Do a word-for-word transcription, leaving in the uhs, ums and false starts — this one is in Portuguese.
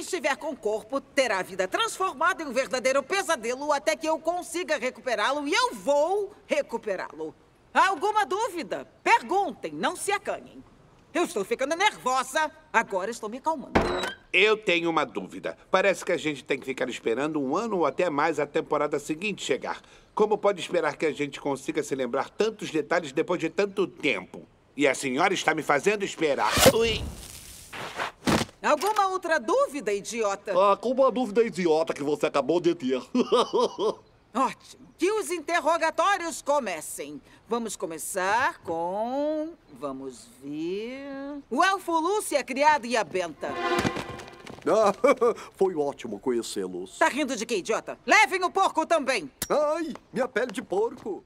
quem estiver com o corpo terá a vida transformada em um verdadeiro pesadelo até que eu consiga recuperá-lo, e eu vou recuperá-lo. Há alguma dúvida? Perguntem, não se acanhem. Eu estou ficando nervosa, agora estou me acalmando. Eu tenho uma dúvida. Parece que a gente tem que ficar esperando um ano ou até mais a temporada seguinte chegar. Como pode esperar que a gente consiga se lembrar tantos detalhes depois de tanto tempo? E a senhora está me fazendo esperar. Ui! Alguma outra dúvida, idiota? Ah, como a dúvida idiota que você acabou de ter. Ótimo. Que os interrogatórios comecem. Vamos começar com... Vamos ver... O Elfo Lúcio, a criada e a Benta. Ah, foi ótimo conhecê-los. Tá rindo de que, idiota? Levem o porco também. Ai, minha pele de porco.